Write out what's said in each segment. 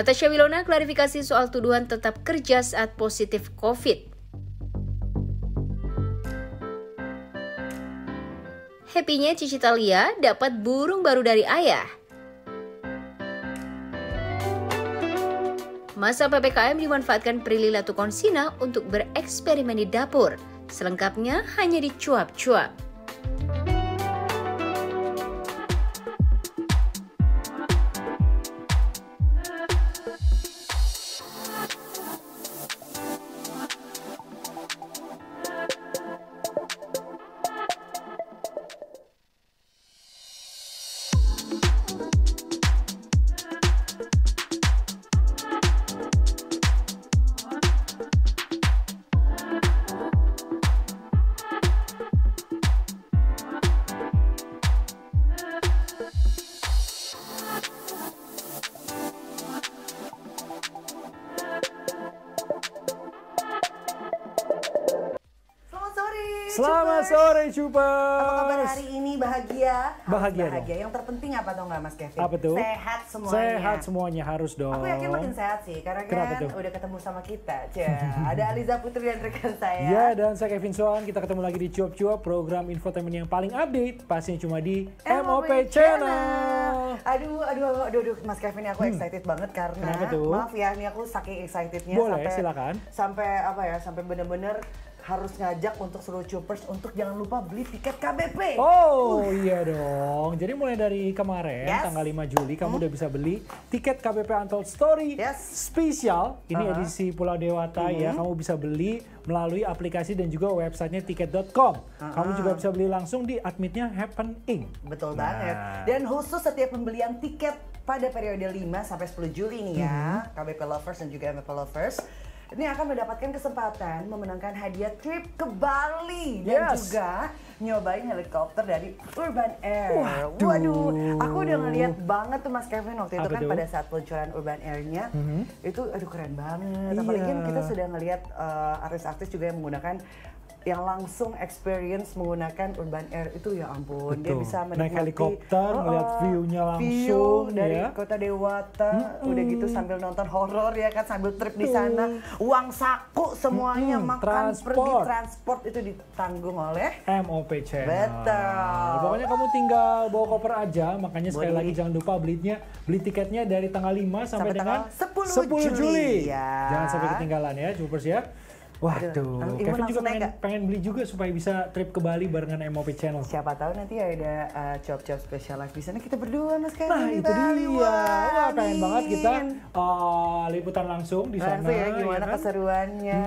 Natasha Wilona klarifikasi soal tuduhan tetap kerja saat positif COVID. Happy-nya Cici Thalia dapat burung baru dari ayah. Masa PPKM dimanfaatkan Prilly Latukonsina untuk bereksperimen di dapur. Selengkapnya hanya di Cuap Cuap. Selamat sore, Cupas. Apa kabar hari ini? Bahagia? Bahagia. Yang terpenting apa tau nggak, Mas Kevin? Apa tuh? Sehat semuanya. Sehat semuanya, harus dong. Aku yakin makin sehat sih, karena kan udah ketemu sama kita. Ada Aliza Putri dan rekan saya. Ya, dan saya Kevin Sohan. Kita ketemu lagi di Cuap Cuap, program infotainment yang paling update. Pastinya cuma di MOP Channel. Aduh, Mas Kevin, aku excited banget karena maaf ya, ini aku saking excitednya. Boleh, silakan. Sampai apa ya? Sampai bener-bener harus ngajak untuk seluruh Cupers untuk jangan lupa beli tiket KBP. Oh iya dong. Jadi mulai dari kemarin tanggal 5 Juli kamu udah bisa beli tiket KBP Untold Story spesial. Ini edisi Pulau Dewata ya. Kamu bisa beli melalui aplikasi dan juga websitenya tiket.com. Kamu juga bisa beli langsung di admitnya Happening. Betul banget. Dan khusus setiap pembelian tiket pada periode 5–10 Juli ini ya, KBP Lovers dan juga MOP Lovers ini akan mendapatkan kesempatan memenangkan hadiah trip ke Bali dan juga nyobain helikopter dari Urban Air. Waduh, aku udah ngeliat banget tuh Mas Kevin waktu itu kan pada saat peluncuran Urban Air-nya itu aduh keren banget. Apalagi kan kita sudah ngeliat artis-artis juga yang menggunakan yang langsung experience menggunakan Urban Air itu, ya ampun. Betul. Dia bisa menikmati naik helikopter, melihat view-nya langsung dari Kota Dewata, udah gitu sambil nonton horor ya kan, sambil trip di sana, uang saku semuanya, makan, pergi, transport itu ditanggung oleh MOP Channel. Betul. Pokoknya kamu tinggal bawa koper aja, makanya sekali lagi jangan lupa beli tiketnya dari tanggal 5 sampai dengan 10 Juli. Ya. Jangan sampai ketinggalan ya, Cupers ya. Waduh, Kevin juga pengen beli juga supaya bisa trip ke Bali barengan MOP Channel. Siapa tahu nanti ada job-job spesial live di sana kita berdua, Mas Kevin. Nah, itu dia. Pengen banget kita liputan langsung di sana. Langsung ya, gimana keseruannya.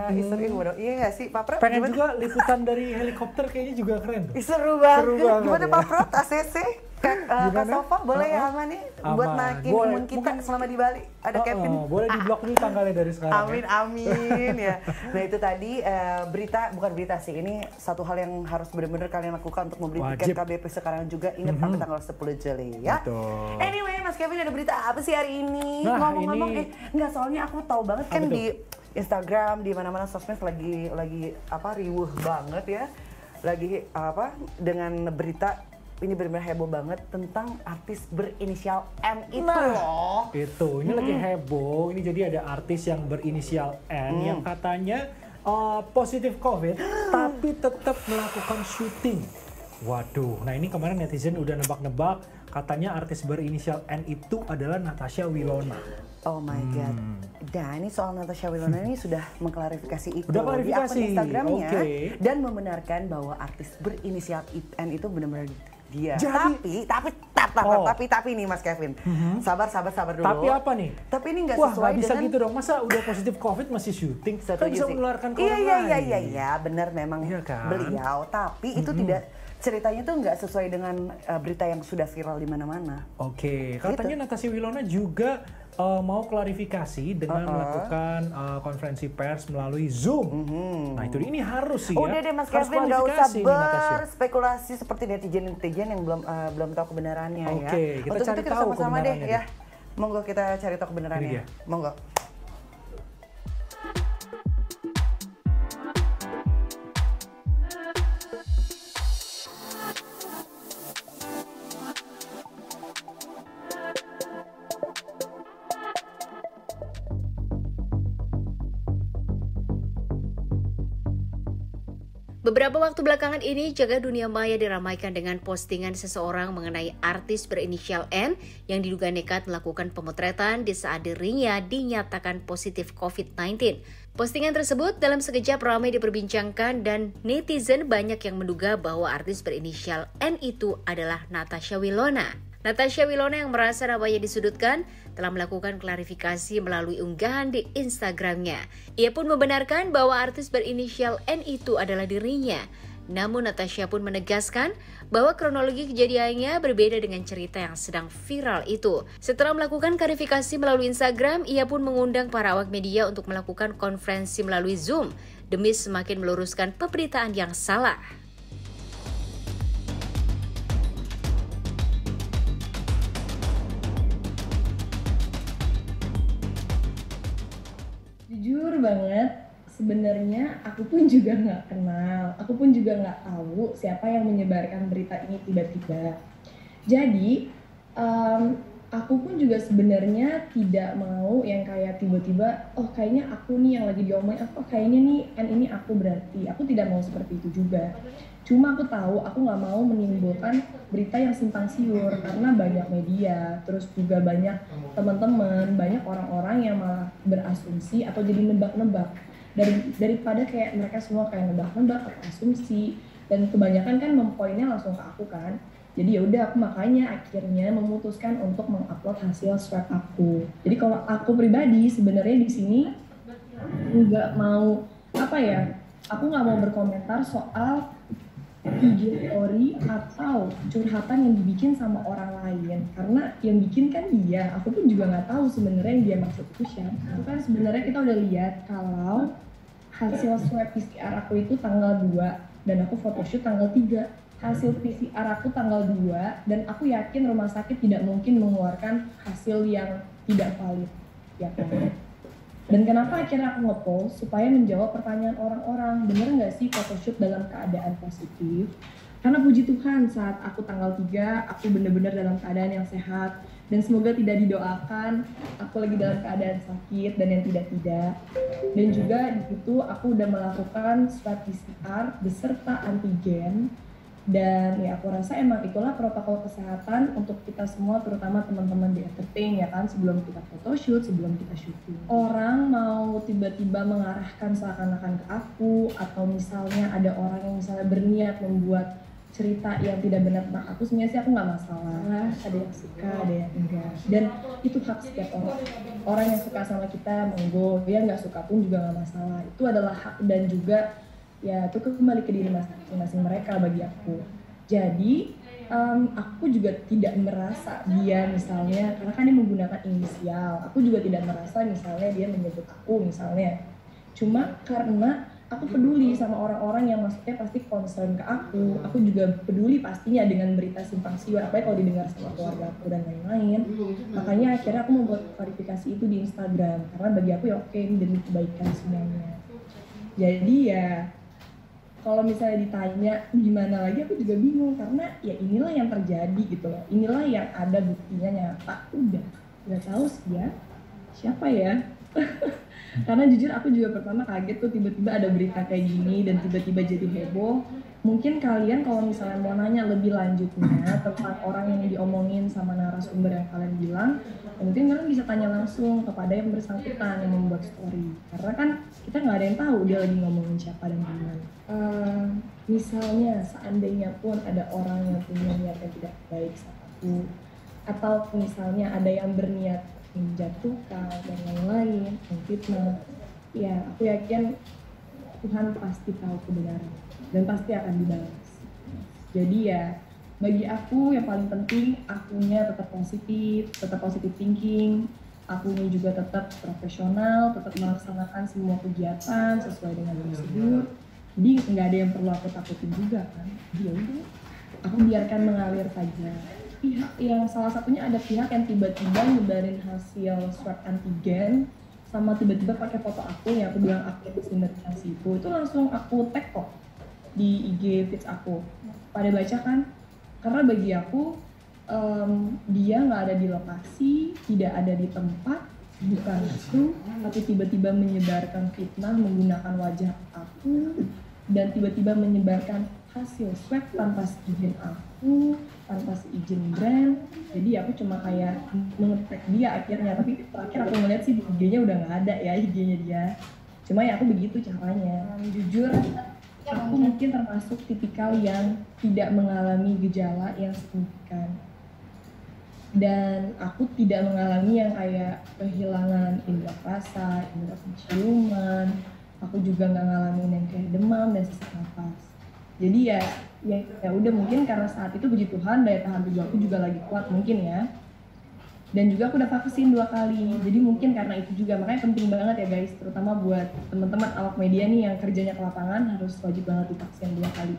Iya nggak sih, Pak Prot? Pengen juga liputan dari helikopter, kayaknya juga keren. Seru banget. Gimana Pak Prot, ACC? Kak Sofa boleh ya aman nih buat makin imun kita selama di Bali ada Kevin. Boleh di blok dulu tanggalnya dari sekarang. Amin ya. Nah itu tadi bukan berita sih, ini satu hal yang harus benar-benar kalian lakukan untuk membeli tiket KBP sekarang juga, ingat tanggal 10 Juli ya. Betul. Anyway, Mas Kevin ada berita apa sih hari ini? Ngomong-ngomong enggak, soalnya aku tahu banget kan di Instagram, di mana-mana sosmed lagi apa riuh banget ya. Lagi apa dengan berita ini benar-benar heboh banget tentang artis berinisial M itu loh. Itu, ini lagi heboh. Ini jadi ada artis yang berinisial M yang katanya positif COVID tapi tetap melakukan syuting. Waduh, nah ini kemarin netizen udah nebak-nebak katanya artis berinisial N itu adalah Natasha Wilona. Oh my God. Dan ini soal Natasha Wilona ini sudah mengklarifikasi itu di akun Instagramnya dan membenarkan bahwa artis berinisial N itu benar-benar dia. Jadi, tapi nih Mas Kevin, sabar dulu. Tapi apa nih? Tapi ini nggak sesuai dengan. Wah, bisa gitu dong. Masa udah positif COVID masih syuting? Kan bisa menularkan ke orang lain. Iya, benar memang beliau. Tapi itu tidak, ceritanya tuh nggak sesuai dengan berita yang sudah viral di mana-mana. Oke, katanya Natasha Wilona juga mau klarifikasi dengan melakukan konferensi pers melalui Zoom. Nah itu ini harus sih ya. Udah deh Mas Kevin, nggak usah berspekulasi seperti netizen yang belum tahu kebenarannya ya. Oke, kita cari tahu kebenarannya deh. Monggo kita cari tahu kebenarannya. Monggo. Beberapa waktu belakangan ini, jagat dunia maya diramaikan dengan postingan seseorang mengenai artis berinisial N yang diduga nekat melakukan pemotretan di saat dirinya dinyatakan positif COVID-19. Postingan tersebut dalam sekejap ramai diperbincangkan dan netizen banyak yang menduga bahwa artis berinisial N itu adalah Natasha Wilona. Natasha Wilona yang merasa namanya disudutkan telah melakukan klarifikasi melalui unggahan di Instagramnya. Ia pun membenarkan bahwa artis berinisial N itu adalah dirinya. Namun Natasha pun menegaskan bahwa kronologi kejadiannya berbeda dengan cerita yang sedang viral itu. Setelah melakukan klarifikasi melalui Instagram, ia pun mengundang para awak media untuk melakukan konferensi melalui Zoom demi semakin meluruskan pemberitaan yang salah. Jujur banget, sebenarnya aku pun juga nggak kenal, aku pun juga nggak tahu siapa yang menyebarkan berita ini tiba-tiba. Jadi, aku pun juga sebenarnya tidak mau yang kayak tiba-tiba, oh kayaknya aku nih yang lagi diomongin, oh kayaknya nih kan ini aku berarti. Aku tidak mau seperti itu juga. Cuma aku tahu, aku nggak mau menimbulkan berita yang simpang siur karena banyak media, terus juga banyak teman-teman, banyak orang-orang yang malah berasumsi atau jadi nebak-nebak. Daripada kayak mereka semua kayak nebak-nebak, asumsi, dan kebanyakan kan mempoinnya langsung ke aku kan. Jadi ya udah, aku makanya akhirnya memutuskan untuk mengupload hasil swab aku. Jadi kalau aku pribadi sebenarnya di sini nggak mau apa ya, aku nggak mau berkomentar soal IG story atau curhatan yang dibikin sama orang lain karena yang bikin kan dia. Aku pun juga nggak tahu sebenarnya yang dia maksud itu siapa. Kan sebenarnya kita udah lihat kalau hasil swab PCR aku itu tanggal 2 dan aku photoshoot tanggal 3. Hasil PCR aku tanggal 2 dan aku yakin rumah sakit tidak mungkin mengeluarkan hasil yang tidak valid, ya kan? Dan kenapa akhirnya aku nge-poll? Supaya menjawab pertanyaan orang-orang, bener nggak sih photoshoot dalam keadaan positif? Karena puji Tuhan saat aku tanggal 3 aku bener-bener dalam keadaan yang sehat dan semoga tidak didoakan aku lagi dalam keadaan sakit dan yang tidak-tidak. Dan juga di situ aku udah melakukan swab PCR beserta antigen. Dan ya aku rasa emang itulah protokol kesehatan untuk kita semua, terutama teman-teman di entertain ya kan, sebelum kita photoshoot, sebelum kita syuting. Orang mau tiba-tiba mengarahkan seakan-akan ke aku, atau misalnya ada orang yang misalnya berniat membuat cerita yang tidak benar tentang aku, sebenarnya sih aku nggak masalah. Ada yang suka, ada yang enggak. Dan itu hak setiap orang. Orang yang suka sama kita monggo, dia nggak suka pun juga nggak masalah. Itu adalah hak dan juga ya itu kembali ke diri masing-masing mereka bagi aku. Jadi aku juga tidak merasa dia misalnya, karena kan dia menggunakan inisial, aku juga tidak merasa misalnya dia menyebut aku misalnya. Cuma karena aku peduli sama orang-orang yang maksudnya pasti concern ke aku juga peduli pastinya dengan berita simpang siur, apalagi kalau didengar sama keluarga aku dan lain-lain. Makanya akhirnya aku membuat klarifikasi itu di Instagram, karena bagi aku ya oke, ini demi kebaikan semuanya. Jadi ya kalau misalnya ditanya gimana lagi aku juga bingung karena ya inilah yang terjadi gitu loh. Inilah yang ada buktinya nyata. Udah nggak tahu sih ya siapa ya. Karena jujur aku juga pertama kaget tuh tiba-tiba ada berita kayak gini dan tiba-tiba jadi heboh. Mungkin kalian kalau misalnya mau nanya lebih lanjutnya tentang orang yang diomongin sama narasumber yang kalian bilang, mungkin kalian bisa tanya langsung kepada yang bersangkutan yang membuat story. Karena kan kita nggak ada yang tahu dia lagi ngomongin siapa dan gimana. Misalnya seandainya pun ada orang yang punya niat yang tidak baik sama aku, atau misalnya ada yang berniat menjatuhkan dan lain-lain, fitnah, ya aku yakin Tuhan pasti tahu kebenaran. Dan pasti akan dibalas. Jadi ya bagi aku yang paling penting akunya tetap positif thinking, akunya juga tetap profesional, tetap melaksanakan semua kegiatan sesuai dengan prosedur. Jadi nggak ada yang perlu aku takutin juga kan. Ya udah, aku biarkan mengalir saja. Pihak yang salah satunya ada pihak yang tiba-tiba nyebarin hasil swab antigen sama tiba-tiba pakai foto aku yang aku bilang aku disinfeksi itu langsung aku tag kok di IG feeds aku, pada baca kan, karena bagi aku dia nggak ada di lokasi, tidak ada di tempat, bukan itu, tapi tiba-tiba menyebarkan fitnah menggunakan wajah aku dan tiba-tiba menyebarkan hasil swab tanpa izin aku, tanpa izin brand. Jadi aku cuma kayak mengetek dia akhirnya, tapi terakhir aku ngeliat sih IG-nya udah nggak ada ya, IG-nya dia. Cuma ya aku begitu caranya. Jujur, aku mungkin termasuk tipikal yang tidak mengalami gejala yang signifikan. Dan aku tidak mengalami yang kayak kehilangan indera rasa, indera penciuman. Aku juga nggak ngalamin yang kayak demam dan sesak nafas. Jadi ya udah, mungkin karena saat itu puji Tuhan daya tahan tubuh aku juga lagi kuat mungkin ya. Dan juga aku udah vaksin 2 kali. Jadi mungkin karena itu juga, makanya penting banget ya guys, terutama buat teman-teman awak media nih yang kerjanya ke lapangan harus wajib banget divaksin 2 kali.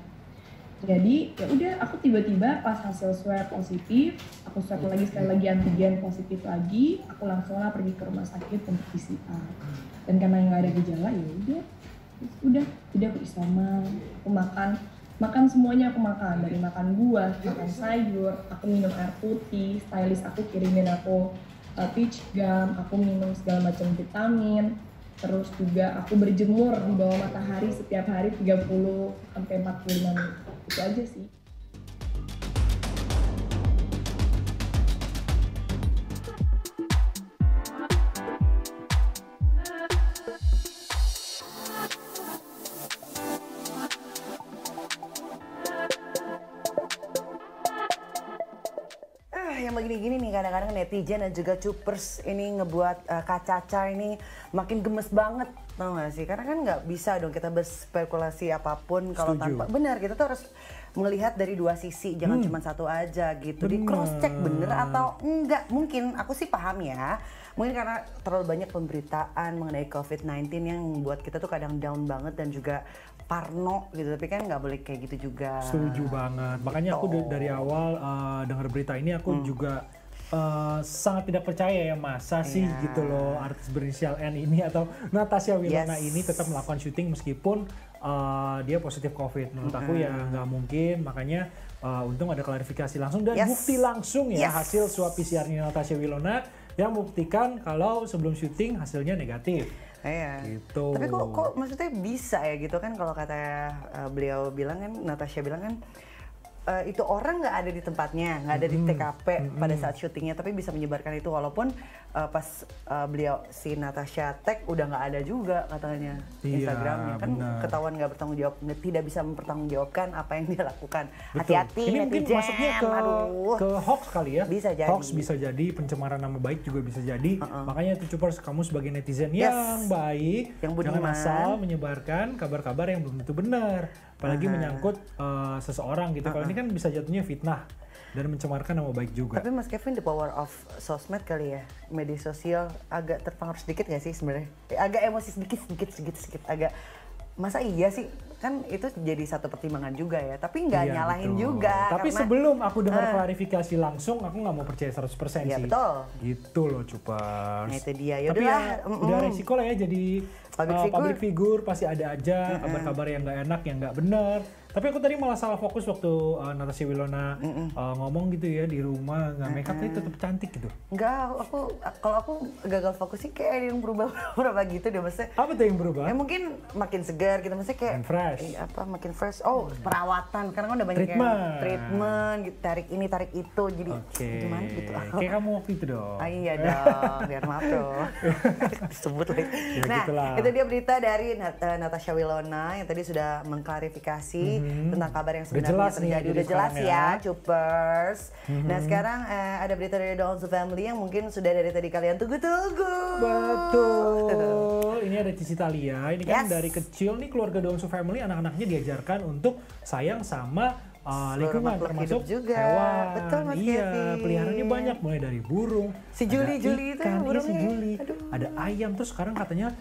Jadi ya udah, aku tiba-tiba pas hasil swab positif, aku swab lagi sekali lagi antigen positif lagi, aku langsung lah pergi ke rumah sakit untuk PCR. Dan karena nggak ada gejala ya udah jadi aku isoman, aku makan semuanya, aku makan dari makan buah, makan sayur, aku minum air putih, stylist aku kirimin aku peach gum, aku minum segala macam vitamin. Terus juga aku berjemur di bawah matahari setiap hari 30 sampai 45 menit. Itu aja sih. Gini nih, kadang-kadang netizen dan juga cupers ini ngebuat Kak Caca ini makin gemes banget, tau gak sih? Karena kan nggak bisa dong kita berspekulasi apapun kalau tanpa benar. Kita tuh harus melihat dari 2 sisi, jangan cuma satu aja gitu. Bener. Di cross check bener atau enggak. Mungkin aku sih paham ya, mungkin karena terlalu banyak pemberitaan mengenai COVID-19 yang membuat kita tuh kadang down banget dan juga parno gitu, tapi kan nggak boleh kayak gitu juga. Setuju banget, makanya gitu. Aku dari awal dengar berita ini aku juga sangat tidak percaya ya, masa sih gitu loh artis berinisial N ini atau Natasha Wilona ini tetap melakukan syuting meskipun dia positif COVID. Menurut aku ya nggak mungkin, makanya untung ada klarifikasi langsung dan bukti langsung ya, hasil swab PCR-nya Natasha Wilona yang membuktikan kalau sebelum syuting hasilnya negatif. Iya. Gitu. Tapi kok maksudnya bisa ya gitu kan, kalau kata beliau bilang kan, Natasha bilang kan itu orang nggak ada di tempatnya, nggak ada di TKP pada saat syutingnya, tapi bisa menyebarkan itu walaupun pas beliau si Natasha tag udah nggak ada juga katanya Instagramnya kan, ketahuan nggak bertanggung jawab, tidak bisa mempertanggungjawabkan apa yang dia lakukan. Hati-hati ini netizen. Mungkin masuknya ke hoax kali ya, bisa jadi. Hoax bisa jadi, pencemaran nama baik juga bisa jadi. Makanya itu cupers, kamu sebagai netizen yang baik, yang budiman, jangan asal menyebarkan kabar-kabar yang belum tentu benar, apalagi menyangkut seseorang gitu. Kalau ini kan bisa jatuhnya fitnah dan mencemarkan nama baik juga. Tapi Mas Kevin, the power of sosmed kali ya, media sosial agak terpengaruh sedikit nggak sih sebenarnya? Agak emosi sedikit, agak masa iya sih? Kan itu jadi satu pertimbangan juga ya, tapi nggak nyalahin betul. Juga. Tapi karena, sebelum aku dengar klarifikasi langsung, aku nggak mau percaya 100% sih. Betul. Gitu loh cupers. Nah itu dia, yaudah. Tapi ya udah resiko lah ya jadi public figure, pasti ada aja kabar-kabar yang nggak enak, yang nggak benar. Tapi aku tadi malah salah fokus waktu Natasha Wilona ngomong gitu ya di rumah, nggak makeup tapi tetap cantik gitu. Enggak, kalau aku gagal fokus sih kayak yang berubah-berubah gitu deh. Maksudnya apa tuh yang berubah? Ya mungkin makin segar gitu, maksudnya kayak fresh. Apa makin fresh? Oh, perawatan, karena kan udah banyak treatment gitu, tarik ini tarik itu, jadi gimana gitu. Kayak kamu waktu itu dong. Ah, iya dong, biar maaf dong. Disebut lagi. Ya, nah, gitulah. Itu dia berita dari Natasha Wilona yang tadi sudah mengklarifikasi tentang kabar yang sebenarnya terjadi. Udah jelas ya, cupers. Nah sekarang ada berita dari Onsu Family yang mungkin sudah dari tadi kalian tunggu-tunggu. Betul. Ini ada Cici Thalia. Ini kan dari kecil nih keluarga Onsu Family, anak-anaknya diajarkan untuk sayang sama lingkungan, termasuk juga hewan. Betul, Mas Kevin. Peliharaannya banyak, mulai dari burung. Si Juli itu burungnya. Si Juli. Ada ayam, terus sekarang katanya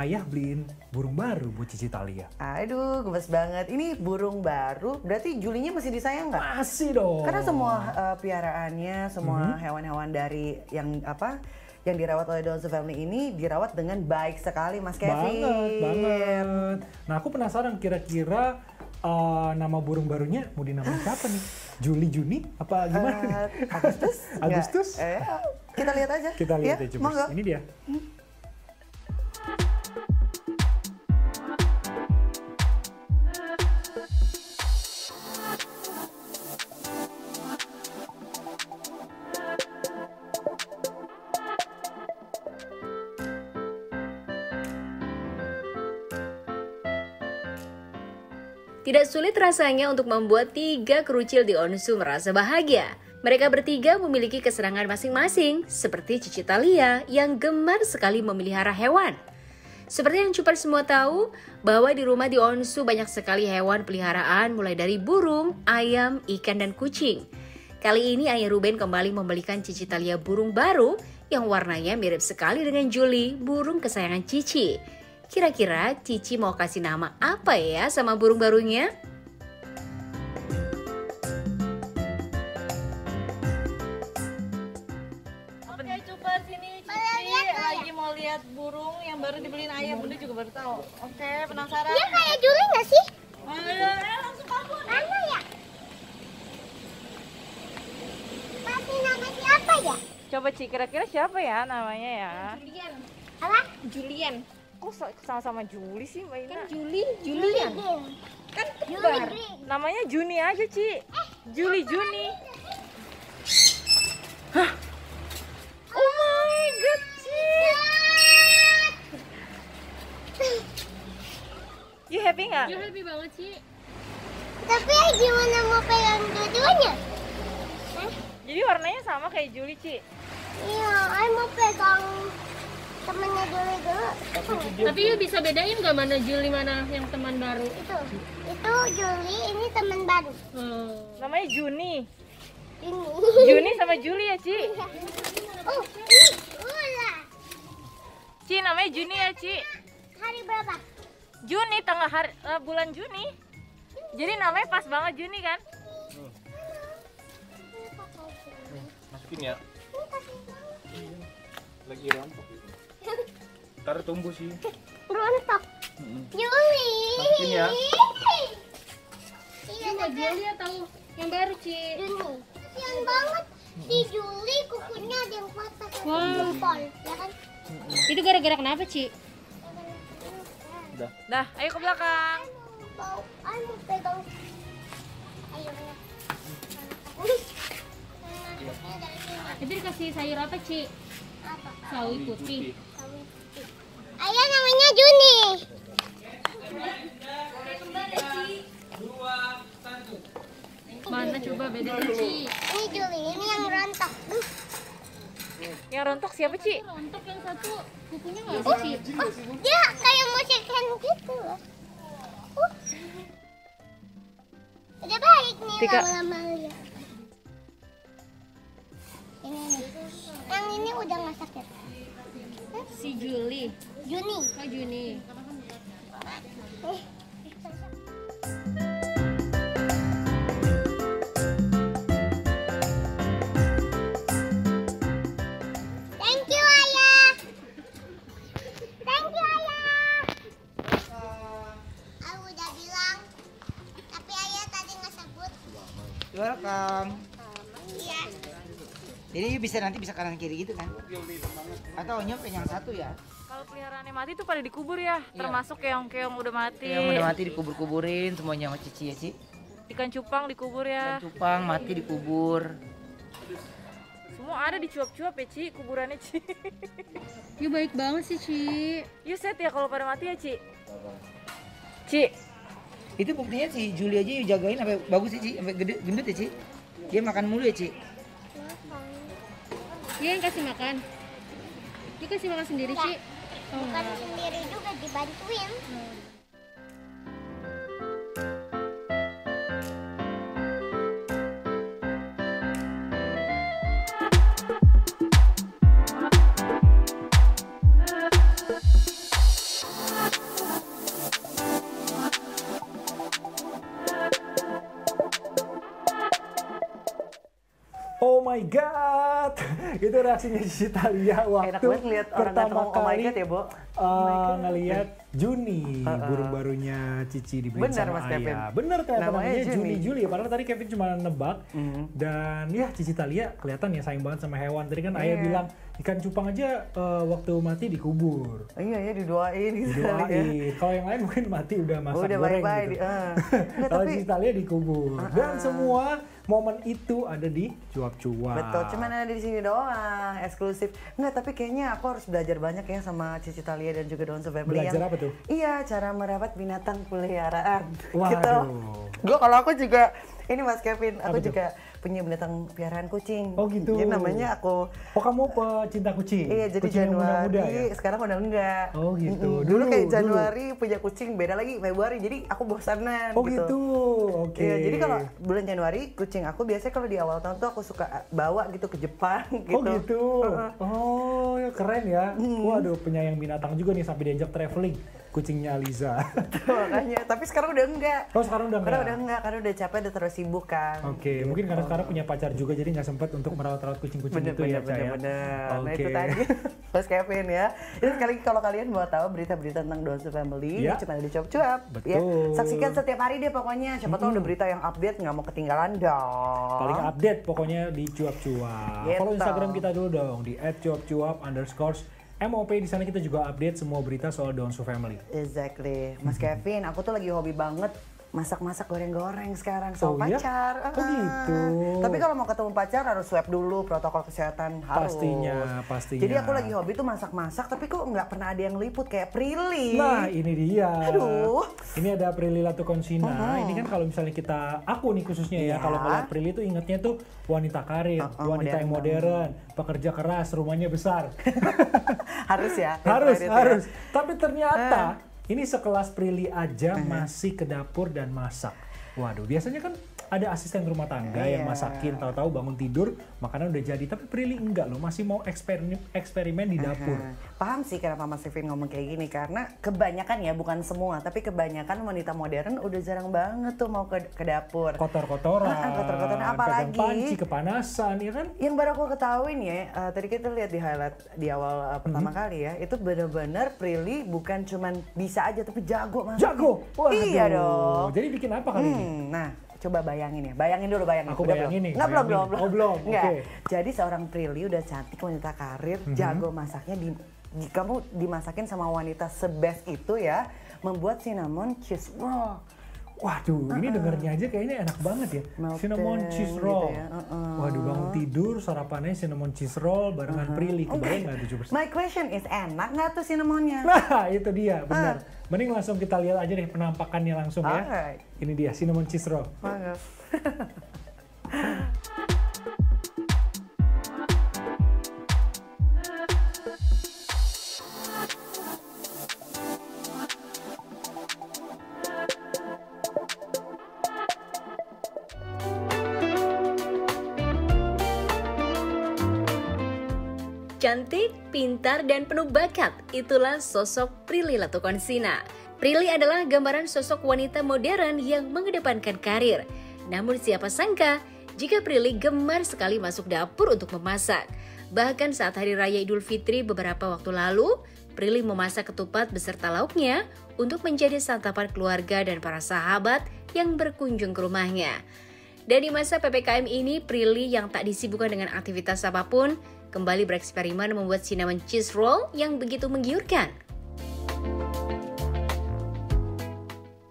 ayah beliin burung baru buat Cici Thalia. Aduh, gemes banget. Ini burung baru, berarti Julinya masih disayang nggak? Masih dong. Karena semua peliharaannya, semua hewan-hewan dari yang apa? Yang dirawat oleh Onsu Family ini dirawat dengan baik sekali, Mas Kevin. Banget. Nah, aku penasaran kira-kira nama burung barunya mau dinamain siapa nih? Juli, Juni, apa gimana? Agustus? Kita lihat aja. Kita lihat ya, coba. Ini dia. Tidak sulit rasanya untuk membuat tiga kerucil di Onsu merasa bahagia. Mereka bertiga memiliki kesenangan masing-masing, seperti Cici Thalia yang gemar sekali memelihara hewan. Seperti yang Cuper semua tahu, bahwa di rumah di Onsu banyak sekali hewan peliharaan mulai dari burung, ayam, ikan, dan kucing. Kali ini Ayah Ruben kembali membelikan Cici Thalia burung baru yang warnanya mirip sekali dengan Julie, burung kesayangan Cici. Kira-kira Cici mau kasih nama apa ya sama burung barunya? Lihat burung yang baru dibeliin ayah, Bunda juga baru tahu. Oke, penasaran? Iya, kayak Julie nggak sih? Ayo, langsung kabur. Mana ya? Kasih nama siapa ya? Coba Ci, kira-kira siapa ya namanya ya? Julian. Apa? Julian. Kok sama-sama Julie sih, Mbak Ina? Kan Julian. Kan kembar. Namanya Juni aja, Ci. Julie, Juni. Hah? Oh my God, Ci. You happy nggak? You happy banget sih. Tapi gimana mau pegang dua-duanya? Jadi warnanya sama kayak Julie, Ci? Iya, aku mau pegang temannya Julie dulu. Tapi you bisa bedain nggak mana Julie mana yang teman baru? Itu Julie, ini teman baru. Namanya Juni. Juni sama Julie ya, Ci? Iya. Oh, ini ular. Ci, namanya Juni ya, Ci? Hari berapa? Juni, tengah hari, bulan Juni. Jadi namanya pas banget Juni kan? Masukin ya. Lagi rontok. Ntar tumbuh sih. Rontok. Juni. Masukin ya. Ini mau Julia tahu yang baru, Ci. Juni. Kasian banget si Juli, kukunya ada yang patah. Wow. Ya kan? Itu gara-gara kenapa, Ci? Dah, ayo ke belakang. Ayo pegang. Ayo. Jadi dikasih sayur apa, Ci? Apa? Sawi putih. Ayah namanya Juni. Mana coba beda, Ci? Ini Juli, ini yang rontok. Yang rontok siapa, Ci? Rontok yang satu kukunya nggak ada, Ci. Dia kayak musikan gitu loh. Udah baik nih lama-lama ya. Ini nih. Yang ini udah nggak sakit. Si Julie. Juni. Oh, Juni. Welcome. Iya. Jadi bisa nanti bisa kanan kiri gitu kan? Atau nyopeng yang satu ya? Kalau peliharaannya mati tuh pada dikubur ya, iya. Termasuk keong-keong udah mati. Keong udah mati dikubur-kuburin semuanya sama Cici ya, Ci. Ikan cupang dikubur ya. Ikan cupang mati dikubur. Semua ada di Cuap-Cuap ya, Ci, kuburannya, Ci. You baik banget sih, Ci. You set ya kalau pada mati ya, Ci. Ci. Itu buktinya si Julie aja jagain sampai bagus sih, Ci, sampai gede gendut ya, Ci. Dia makan mulu ya, Ci. Dia yang kasih makan. Dia kasih makan sendiri, Ci. Bukan sendiri juga, dibantuin. Oh my God, itu reaksinya Cici Thalia waktu pertama kali ngelihat Juni, burung barunya Cici dibeli sama ayah. Bener ternyata namanya Juni. Padahal tadi Kevin cuma nebak, dan ya Cici Thalia kelihatan ya sayang banget sama hewan. Tadi kan ayah bilang ikan cupang aja waktu mati dikubur. Iya, didoain gitu. Didoain. Kalau yang lain mungkin mati udah masak goreng gitu. Kalau Cici Thalia dikubur. Dan semua momen itu ada di Cuap-Cuap. Betul, cuman ada di sini doang, eksklusif. Nggak, tapi kayaknya aku harus belajar banyak ya sama Cici Thalia dan juga Onsu Family. Belajar apa tuh? tuh? Iya, cara merawat binatang peliharaan. Waduh. Gitu. Gua kalau aku juga ini Mas Kevin, aku juga punya binatang piaraan kucing. Oh gitu. Jadi namanya aku. Oh kamu pecinta kucing? Iya, jadi kucing Januari. Ya? Sekarang udah enggak. Oh gitu. Dulu kayak Januari punya kucing, beda lagi Februari. Jadi aku bosanan. Oh gitu. Oke. Okay. Iya, jadi kalau bulan Januari kucing aku biasanya kalau di awal tahun tuh aku suka bawa gitu ke Jepang. Gitu. Oh gitu. Oh ya keren ya. Waduh, penyayang binatang juga nih sampai diajak traveling. Kucingnya Aliza. Makanya, tapi sekarang udah enggak. Oh sekarang udah enggak? Karena udah enggak, karena udah capek, udah terus sibuk kan. Oke, okay, gitu. Mungkin karena sekarang punya pacar juga jadi nggak sempat untuk merawat-rawat kucing-kucing itu ya, Cah. Bener-bener, okay. Nah itu tadi, Mas Kevin ya. Jadi sekali lagi kalau kalian mau tahu berita-berita tentang Onsu Family, ya. Ini cuma ada di Cuap Cuap. Betul. Ya. Saksikan setiap hari deh pokoknya, siapa tahu ada berita yang update, nggak mau ketinggalan dong. Paling update pokoknya di Cuap Cuap. Gitu. Follow Instagram kita dulu dong, di @cuapcuap_. MOP di sana kita juga update semua berita soal Onsu Family. Exactly, Mas Kevin, aku tuh lagi hobi banget masak-masak goreng-goreng sekarang sama pacar. Iya? Oh gitu. Tapi kalau mau ketemu pacar harus swab dulu protokol kesehatan harus. Pastinya. Jadi aku lagi hobi tuh masak-masak, tapi kok nggak pernah ada yang liput kayak Prilly. Nah ini dia. Aduh. Ini ada Prilly Latukonsina. Ini kan kalau misalnya aku nih khususnya ya, kalau ngeliat Prilly tuh ingetnya tuh wanita karir, wanita yang modern, pekerja keras, rumahnya besar. Harus ya. Harus. Ya. Tapi ternyata. Ini sekelas Prilly aja masih ke dapur dan masak. Waduh, biasanya kan ada asisten rumah tangga yang masakin, tahu-tahu bangun tidur, makanan udah jadi. Tapi Prilly enggak loh, masih mau eksperimen di dapur. Paham sih kenapa Mas Kevin ngomong kayak gini, karena kebanyakan ya, bukan semua, tapi kebanyakan wanita modern udah jarang banget tuh mau ke dapur. Kotor-kotoran, apalagi. Panci, kepanasan, ya kan? Yang baru aku ketahuin ya, tadi kita lihat di highlight di awal pertama kali ya, itu bener-bener Prilly bukan cuman bisa aja, tapi jago masak. Jago? Wah, iya dong. Jadi bikin apa kali ini? Nah. Coba bayangin ya, bayangin dulu. Aku udah bayangin nih. Nggak, belum. Nggak. Okay. Jadi seorang Prilly udah cantik, wanita karir, jago masaknya. Kamu dimasakin sama wanita sebest itu ya, membuat cinnamon cheese roll. Waduh, ini dengernya aja kayaknya enak banget ya. Melting, cinnamon cheese roll. Gitu ya. Waduh, bangun tidur sarapannya cinnamon cheese roll barengan Prilly. Kebayang nggak 7%? My question is, enak nggak tuh cinnamonnya? Nah, itu dia, benar. Mending langsung kita lihat aja deh penampakannya langsung ya. Ini dia, cinnamon cheese roll. Cantik, pintar, dan penuh bakat, itulah sosok Prilly Latukonsina. Prilly adalah gambaran sosok wanita modern yang mengedepankan karir. Namun siapa sangka jika Prilly gemar sekali masuk dapur untuk memasak. Bahkan saat Hari Raya Idul Fitri beberapa waktu lalu, Prilly memasak ketupat beserta lauknya untuk menjadi santapan keluarga dan para sahabat yang berkunjung ke rumahnya. Dan di masa PPKM ini, Prilly yang tak disibukkan dengan aktivitas apapun, kembali bereksperimen membuat cinnamon cheese roll yang begitu menggiurkan.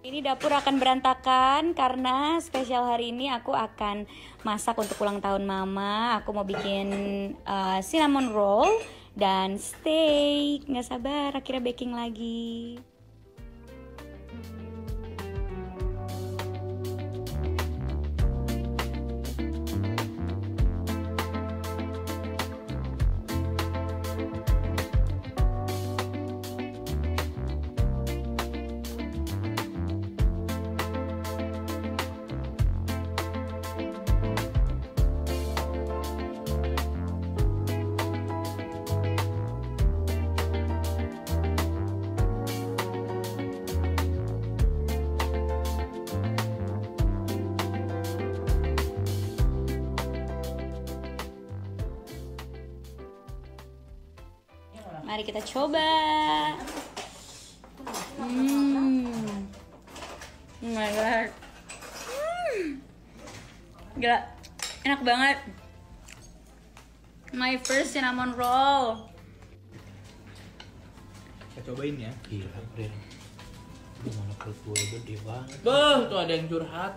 Ini dapur akan berantakan karena spesial hari ini aku akan masak untuk ulang tahun mama. Aku mau bikin cinnamon roll dan steak. Nggak sabar akhirnya baking lagi. Mari kita coba. Oh my God. Gila, enak banget. My first cinnamon roll. Kita cobain ya. Gila, Prilly. Gimana perut gue gede banget. Beuh, tuh ada yang curhat.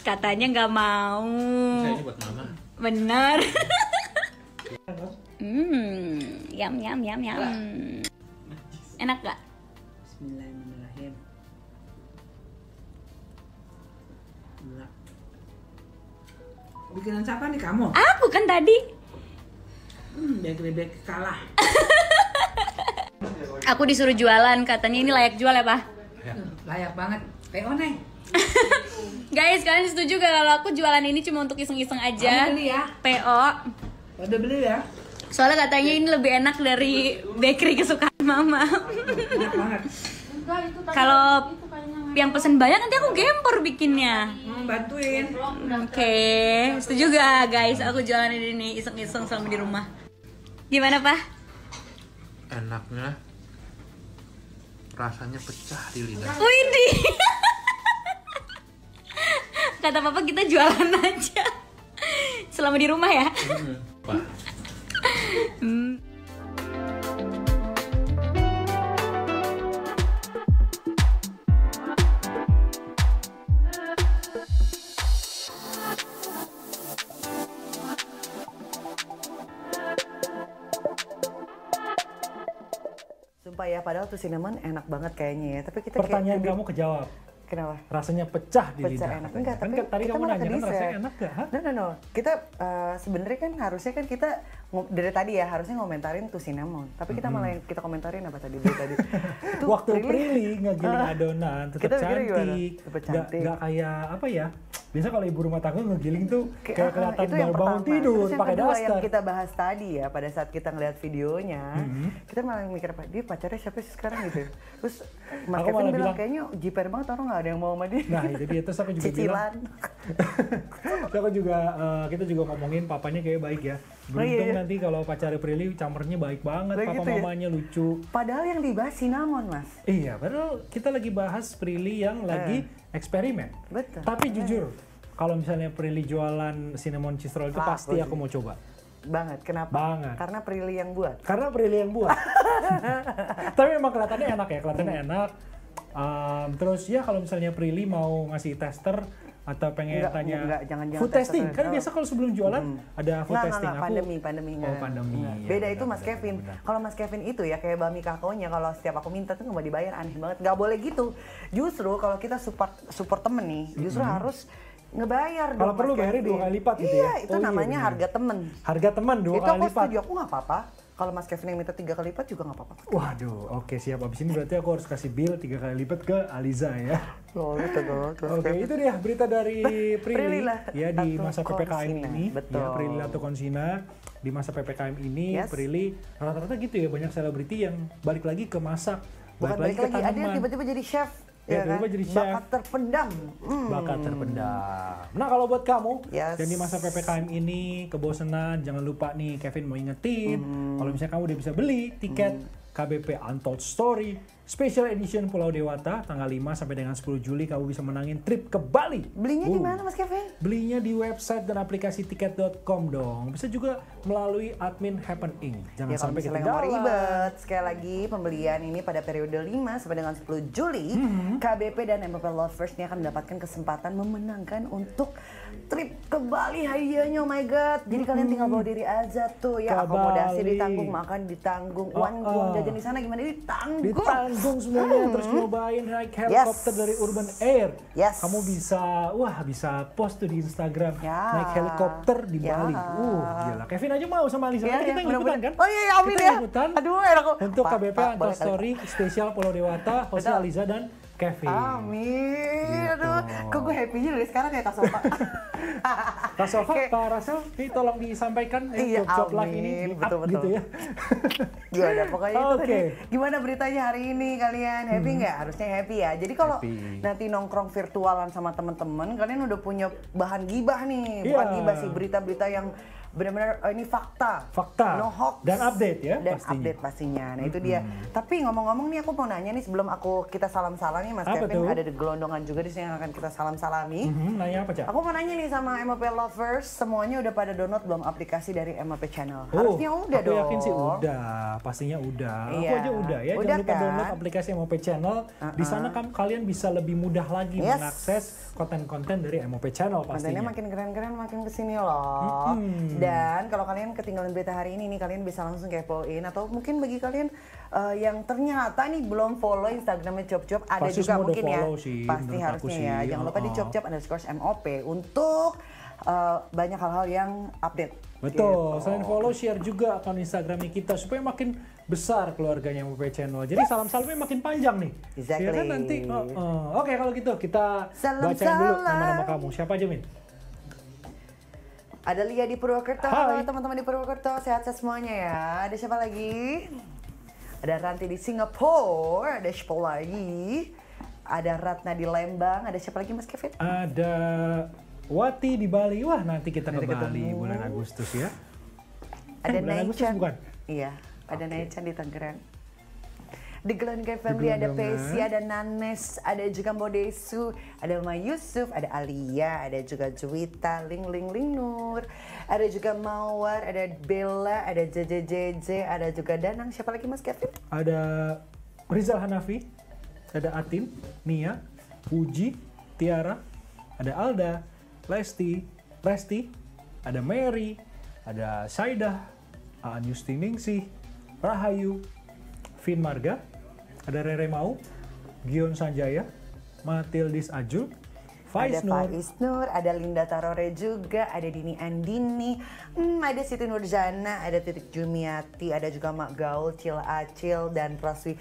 Katanya nggak mau. Ini buat mama. Bener. Yum, yum, yum, yum. Enak gak? Bismillahirrahmanirrahim. Enggak. Bikinan siapa nih kamu? Aku kan tadi. Bebek kalah. Aku disuruh jualan, katanya ini layak jual ya, Pak? Layak banget. PO Neng. Guys, kalian setuju gak kalau aku jualan ini cuma untuk iseng-iseng aja? Beli ya. PO. Udah beli ya. Soalnya katanya ini lebih enak dari bakery kesukaan Mama. Enak banget. Kalau yang pesen banyak nanti aku gempor bikinnya. Bantuin. Oke. Setuju gak guys? Aku jualan ini iseng-iseng selama di rumah. Gimana Pak? Enaknya rasanya pecah di lidah. Widih. Kata Papa kita jualan aja selama di rumah ya. Sumpah ya, padahal tuh cinnamon enak banget kayaknya ya. Tapi kita pertanyaan kamu kejawab. Kenapa? Rasanya pecah di lidah. Enak. Enggak, tapi kan tadi kamu nanya kan rasanya enak gak? No. Kita sebenarnya kan harusnya kan kita dari tadi ya harusnya ngomentarin tuh cinnamon. Tapi kita malah kita komentarin apa tadi tadi. Waktu Prilly ngegiling adonan tetap cantik. Gak kayak apa ya? Biasa kalau ibu rumah tangga ngegiling tuh kayak kelihatan bangun tidur pakai daster. Yang kita bahas tadi ya pada saat kita ngeliat videonya, kita malah mikir apa dia pacarnya siapa sih sekarang gitu. Terus Mas Kevin bilang kayaknya jiper banget orang nggak ada yang mau sama dia. Nah itu dia, terus aku juga bilang. Terus aku juga kita juga ngomongin papanya kayak baik ya. Beruntung nanti kalau pacarnya Prilly campernya baik banget, papa mamanya lucu. Padahal yang dibahas cinnamon Mas. Iya, padahal kita lagi bahas Prilly yang lagi eksperimen. Betul. Tapi jujur, kalau misalnya Prilly jualan cinnamon cheese roll itu pasti aku mau coba. Banget, kenapa? Banget. Karena Prilly yang buat. Karena Prilly yang buat. Tapi memang kelihatannya enak ya, kelihatannya enak. Terus ya kalau misalnya Prilly mau ngasih tester atau pengen tanya jangan food testing kan biasa kalau sebelum jualan ada food testing. Pandemi. Beda itu Mas Kevin. Kalau Mas Kevin itu ya kayak Bami Kakonya, kalau setiap aku minta tuh nggak mau dibayar, aneh banget, nggak boleh gitu. Justru kalau kita support temen nih, justru harus ngebayar dong. Kalau perlu bayarnya 2 kali lipat gitu ya. Iya, itu namanya harga temen. Harga temen 2 kali lipat. Itu aku setuju, aku nggak apa-apa. Kalau Mas Kevin yang minta 3 kali lipat juga nggak apa-apa. Waduh, oke siap. Abis ini berarti aku harus kasih bill 3 kali lipat ke Aliza ya. Oke, itu dia berita dari Prilly ya di masa PPKM ini. Betul. Ya, Prilly Latukonsina di masa PPKM ini, Prilly rata-rata gitu ya, banyak selebriti yang balik lagi ke masak. Balik lagi ke tanaman. Ada yang tiba-tiba jadi chef. Ya, tiba-tiba jadi chef. Bakat terpendam. Bakat terpendam. Nah kalau buat kamu yang di masa PPKM ini kebosenan, jangan lupa nih Kevin mau ingetin kalau misalnya kamu udah bisa beli tiket KBP Untold Story Special Edition Pulau Dewata tanggal 5 sampai dengan 10 Juli kamu bisa menangin trip ke Bali. Belinya di mana Mas Kevin? Belinya di website dan aplikasi tiket.com dong. Bisa juga melalui admin Happening. Jangan sampai ketinggalan. Sekali lagi pembelian ini pada periode 5 sampai dengan 10 Juli KBP dan MOP Lovers ini akan mendapatkan kesempatan memenangkan untuk trip ke Bali hadiahnya. Oh my god. Jadi kalian tinggal bawa diri aja tuh ya, akomodasi ditanggung, makan ditanggung, uang jajan di sana gimana ditanggung. Ditanggung semuanya, terus nyobain naik helikopter dari Urban Air. Kamu bisa bisa post tuh di Instagram naik helikopter di Bali. Gila. Kevin aja mau sama Aliza, kita yang ikutan kan? Oh iya, amin ya. Aduh, enak kok. Untuk KBP Untold Story Spesial Pulau Dewata, host Aliza dan Kevin. Amin. Gitu. Aduh, kok gue happy-nya dari sekarang ya Kak Sofa. Kak Sofa, Kak Rasul, ini tolong disampaikan job live ini betul-betul gitu ya. Gimana pokoknya itu tadi. Gimana beritanya hari ini kalian? Happy nggak? Harusnya happy ya. Jadi kalau nanti nongkrong virtualan sama teman-teman, kalian udah punya bahan gibah nih. Bukan gibah sih, berita-berita yang benar-benar ini fakta, no hoax dan update ya, dan pastinya. Nah itu dia. Tapi ngomong-ngomong nih aku mau nanya nih sebelum kita salam-salami Mas Kevin, ada gelondongan juga di sini yang akan kita salam-salami. Nanya apa Cak? Aku mau nanya nih sama MOP Lovers, semuanya udah pada download belum aplikasi dari MOP Channel? Harusnya udah dong. Aku yakin sih udah, pastinya udah. Iya. Aku aja udah ya. Jangan lupa download aplikasi MOP Channel. Di sana kalian bisa lebih mudah lagi mengakses konten-konten dari MOP Channel pastinya. Kontennya makin keren-keren makin kesini loh. Dan kalau kalian ketinggalan berita hari ini nih, kalian bisa langsung kepoin, atau mungkin bagi kalian yang ternyata nih belum follow Instagramnya Cuap Cuap, ada pasti juga mungkin ya sih, pasti harusnya ya, jangan lupa di cuapcuap_mop untuk banyak hal-hal yang update. Betul, gitu. Selain follow, share juga akun Instagramnya kita supaya makin besar keluarganya MOP Channel. Jadi yes, salam-salamnya makin panjang nih. Exactly. Ya kan nanti, oke, kalau gitu kita bacain dulu nama-nama kamu. Siapa aja, Min? Ada Lia di Purwokerto. Halo teman-teman di Purwokerto, sehat-sehat semuanya ya. Ada siapa lagi? Ada Ranti di Singapura, ada siapa lagi? Ada Ratna di Lembang, ada siapa lagi Mas Kevin? Ada Wati di Bali. Wah, nanti kita ke Bali bulan Agustus ya. Ada Naichan. Iya, ada Naichan di Tangerang. Di Gelanggang Family ada Pesi, ada Nanes, ada juga Modesu, ada Ma Yusuf, ada Alia, ada juga Juwita, Ling Nur, ada juga Mawar, ada Bella, ada JJJJ, ada juga Danang. Siapa lagi Mas Kevin? Ada Rizal Hanafi, ada Atin, Nia, Uji, Tiara, ada Alda, Lesti, ada Mary, ada Saidah, Aan Yustiningsih, Rahayu, Vin Marga, ada Rere Mau, Gion Sanjaya, Matildis Ajul, Faiz Nur, ada Linda Tarore juga, ada Dini Andini, ada Siti Nurjana, ada Titik Jumiati, ada juga Mak Gaul, Cil Acil, dan Praswi.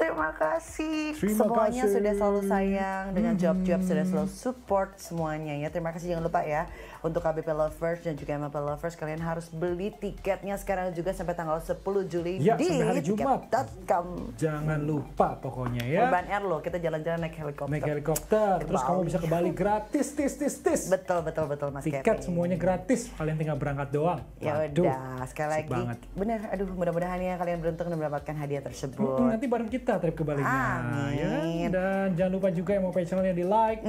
Terima kasih semuanya sudah selalu sayang dengan Cuap-Cuap, sudah selalu support semuanya ya. Terima kasih, jangan lupa ya untuk KBP Lovers dan juga MOP Lovers, kalian harus beli tiketnya sekarang juga sampai tanggal 10 Juli ya, di tiket.com. Jangan lupa pokoknya ya. Urban Air loh, kita jalan-jalan naik helikopter. Naik helikopter, terus kamu bisa ke Bali gratis, tis. Betul Mas Kevin. Tiket semuanya gratis, kalian tinggal berangkat doang. Ya udah, sekali lagi. Bener, mudah-mudahan ya kalian beruntung dan mendapatkan hadiah tersebut. Nanti bareng kita trip ke Bali. Amin. Ya, dan jangan lupa juga MOP Channel-nya di like,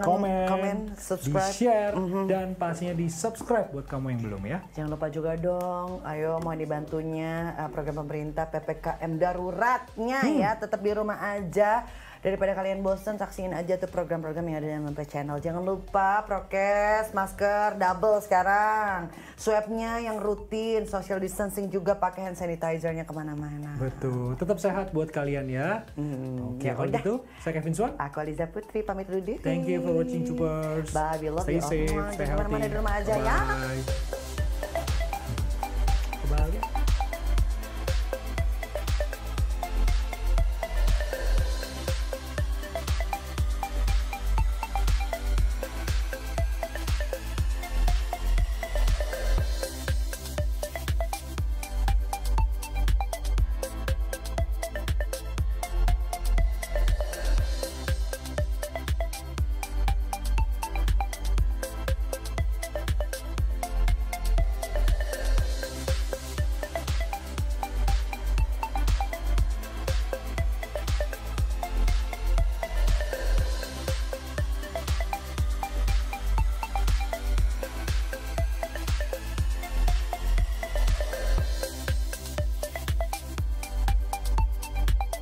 komen, subscribe, di share, dan pastinya di subscribe buat kamu yang belum ya. Jangan lupa juga dong, ayo mohon dibantunya program pemerintah PPKM daruratnya ya, tetap di rumah aja. Daripada kalian bosan, saksiin aja tuh program-program yang ada di MOP Channel. Jangan lupa prokes, masker, double sekarang. Swabnya yang rutin, social distancing juga, pakai hand sanitizer-nya kemana-mana. Betul, tetap sehat buat kalian ya. Oke, kalau gitu, saya Kevin Sohan. Aku Aliza Putri, pamit dulu deh. Thank you for watching, Cupers. Bye, we love you all. Stay safe, stay healthy. Jangan kemana-mana di rumah aja ya.